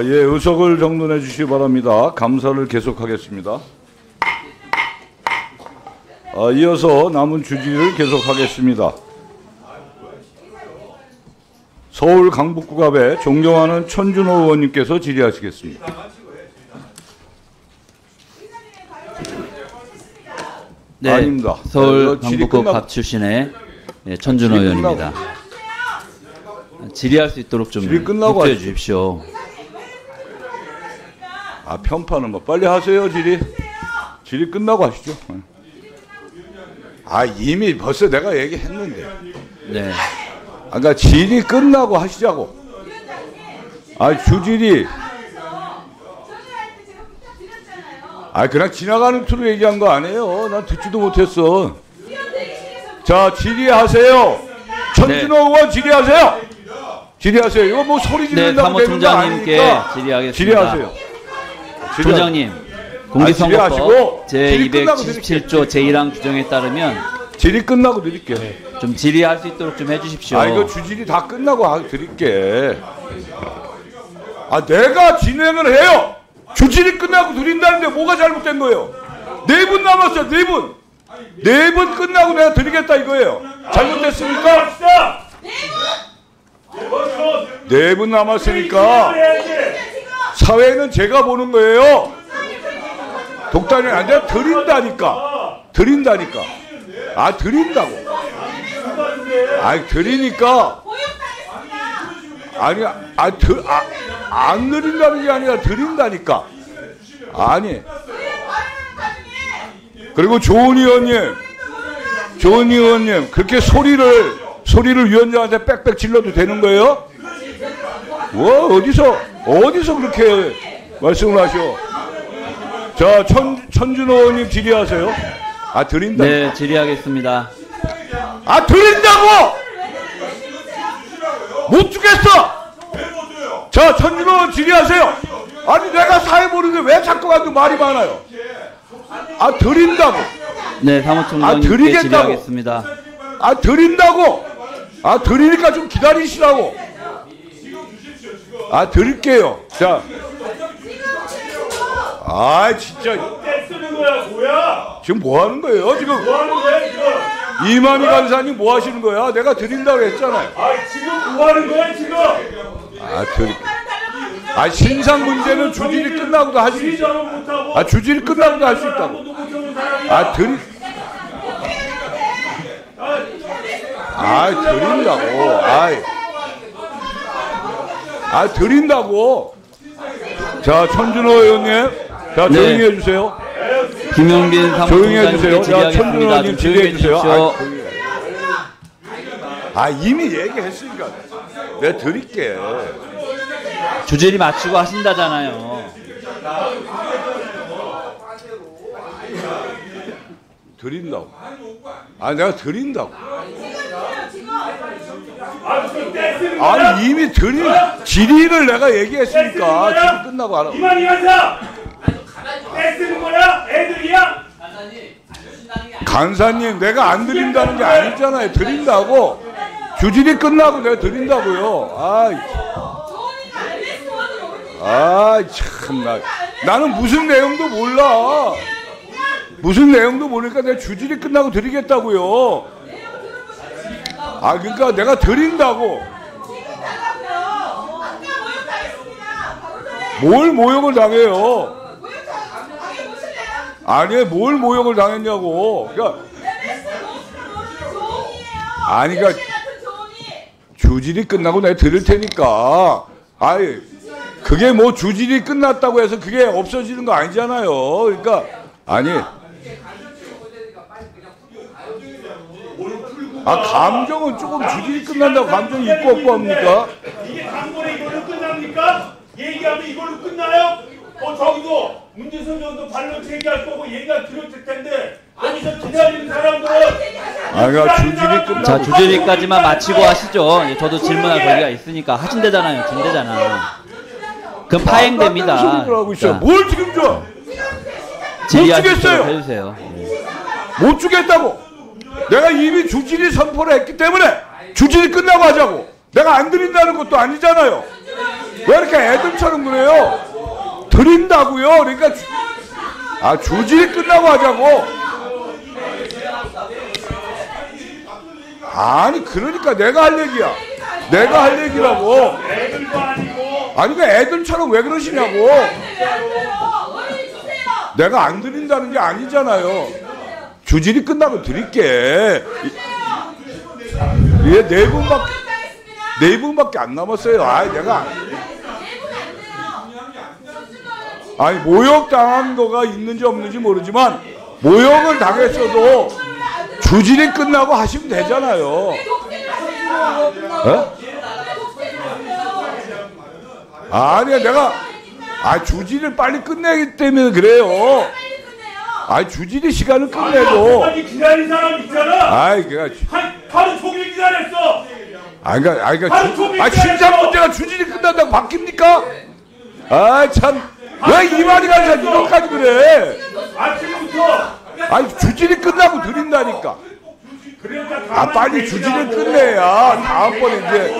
예, 의석을 정론해 주시기 바랍니다. 감사를 계속하겠습니다. 이어서 남은 주지를 계속하겠습니다. 서울 강북구갑에 존경하는 천준호 의원님께서 질의하시겠습니다. 네, 아닙니다. 서울 강북구갑 출신의 천준호 의원입니다. 질의할 수 있도록 좀 협조해 주십시오. 아, 편파는 뭐 빨리 하세요. 질의 끝나고 하시죠. 아, 이미 벌써 내가 얘기했는데. 네. 그러니까 질의 끝나고 하시자고. 아, 주질이. 아, 그냥 지나가는 투로 얘기한 거 아니에요. 난 듣지도 못했어. 자, 질의하세요. 천준호 의원 질의하세요. 질의하세요. 이거 뭐 소리 지른다고 되는 거 아니니까. 질의하겠습니다. 질의하세요. 부장님, 공직선거법 제277조 제1항 규정에 따르면 질의 끝나고 드릴게요. 좀 질의할 수 있도록 좀 해주십시오. 아, 이거 주질의 다 끝나고 드릴게. 아, 내가 진행을 해요. 주질의 끝나고 드린다는데 뭐가 잘못된 거예요? 4분 남았어요. 4분. 4분 끝나고 내가 드리겠다 이거예요. 잘못됐습니까? 4분 남았으니까. 사회는 제가 보는 거예요. 독단이 아니라 드린다니까. 드린다니까. 아, 드린다고. 아, 드리니까. 아니, 안 드린다는 게 아니라 드린다니까. 아니. 그리고 조은희 의원님, 그렇게 소리를 위원장한테 빽빽 질러도 되는 거예요? 뭐, 어디서 그렇게 말씀을 하시오? 자, 천준호 의원님 질의하세요. 아, 드린다고? 네, 질의하겠습니다. 아, 드린다고! 못 주겠어! 자, 천준호 의원 질의하세요. 아니, 내가 사회 보는데 왜 자꾸 가도 말이 많아요? 아, 드린다고? 네, 사무총장님께 질의하겠습니다. 아, 드린다고? 아, 드리니까 좀 기다리시라고. 아, 드릴게요. 자. 아, 진짜. 지금 뭐 하는 거예요? 지금. 이만희 간사님 뭐 하시는 거야? 내가 드린다고 했잖아요. 아, 지금 뭐 하는 거야, 지금? 아, 아, 신상 문제는 주질이 끝나고도 할 수 있어. 아, 주질이 끝나고도 할 수 있다고. 아, 드린다고. 아이. 아, 드린다고. 자, 천준호 의원님. 자, 네. 조용히 해주세요. 김용빈 사무총장님께 질의하겠습니다. 좀 조용히 해주십시오. 아, 이미 얘기했으니까 내가 드릴게. 주제를 맞추고 하신다잖아요. 드린다고. 아, 내가 드린다고. 아니, 이미 질의를 내가 얘기했으니까 지금 끝나고 알아. 이만희 간사! 애쓰는 거야? 애들이야? 간사님, 내가 안 드린다는 게 아니잖아요. 드린다고. 주질이 끝나고 내가 드린다고요. 아, 참. 나는 무슨 내용도 몰라. 무슨 내용도 모르니까 내가 주질이 끝나고 드리겠다고요. 아, 그러니까 내가 드린다고. 뭘 모욕을 당해요? 아니, 뭘 모욕을 당했냐고. 그러니까 아니, 그러니까 주질이 끝나고 내가 드릴 테니까. 아니, 그게 뭐 주질이 끝났다고 해서 그게 없어지는 거 아니잖아요. 그러니까 아니. 아, 감정은 조금 주질이 끝난다고 감정이 있고 없고 합니까? 이게 단번에 이걸로 끝납니까? 얘기하면 이걸로 끝나요? 저기도 문재선 정도 반론 제기할 거고 얘기가 들었을 텐데 여기서 기다리는 사람들은 자, 주질이까지만 마치고 하시죠. 예, 저도 질문할 권리가 있으니까. 하신대잖아요. 준대잖아. 그럼 파행됩니다. 뭘 지금 줘? 질의하시도록 해주세요. 못 주겠다고. 내가 이미 주질이 선포를 했기 때문에 주질이 끝나고 하자고. 내가 안 드린다는 것도 아니잖아요. 왜 이렇게 애들처럼 그래요? 드린다고요? 그러니까 주질이 끝나고 하자고. 아니 그러니까 내가 할 얘기야. 내가 할 얘기라고. 아니 그 애들처럼 왜 그러시냐고. 내가 안 드린다는 게 아니잖아요. 주질이 끝나고 드릴게. 얘 네 분밖에 안 남았어요. 아이 내가 아니 모욕 당한 거가 있는지 없는지 모르지만 모욕을 당했어도 주질이 끝나고 하시면 되잖아요. 에? 아니야 내가 주질을 빨리 끝내기 때문에 그래요. 아니 주질이 시간을 끝내고. 아니 기다린 사람 있잖아. 아이 걔가 하루 종일 기다렸어. 아니 그러니까 진짜 문제가 주질이 끝난다고 바뀝니까? 아 참 왜 이 말이가 참 이렇게까지 그래? 아침부터. 아니 주질이 끝나고 드린다니까. 아 빨리 주질을 끝내야 다음번에 이제.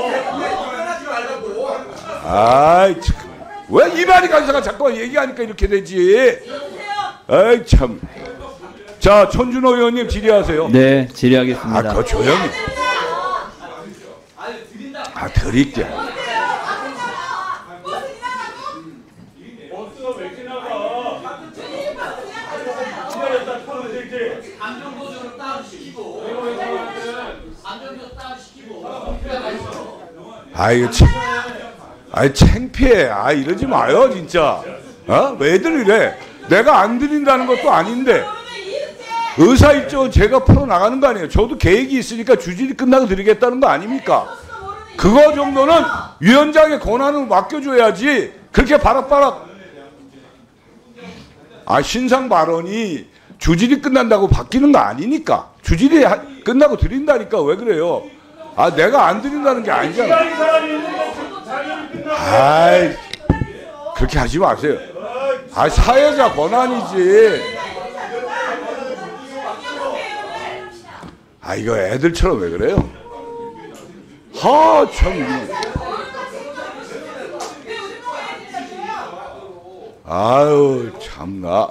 아이 참 왜 이만희 간사가 자꾸 얘기하니까 이렇게 되지. 아이 참. 자 천준호 의원님 질의하세요. 네 질의하겠습니다. 그거 조용히. 드릴게. 아이 참. 아이 창피해. 아 이러지 마요 진짜. 어? 왜들 이래. 내가 안 드린다는 것도 아닌데 의사 입장은 제가 풀어나가는 거 아니에요. 저도 계획이 있으니까 주질이 끝나고 드리겠다는 거 아닙니까. 그거 정도는 위원장의 권한을 맡겨줘야지. 그렇게 바락바락. 신상 발언이 주질이 끝난다고 바뀌는 거 아니니까. 주질이 끝나고 드린다니까. 왜 그래요. 내가 안 드린다는 게 아니잖아. 아이 그렇게 하지 마세요. 아 사회자 권한이지. 이거 애들처럼 왜 그래요? 참. 아유 참나.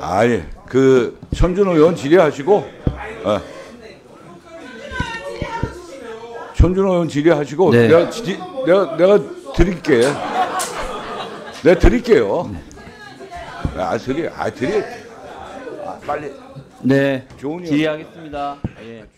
아니 그 천준호 의원 질의하시고. 천준호 의원 질의하시고. 네. 내가 드릴게. 내가 드릴게요. 네. 드리 빨리. 네. 질의하겠습니다. 예.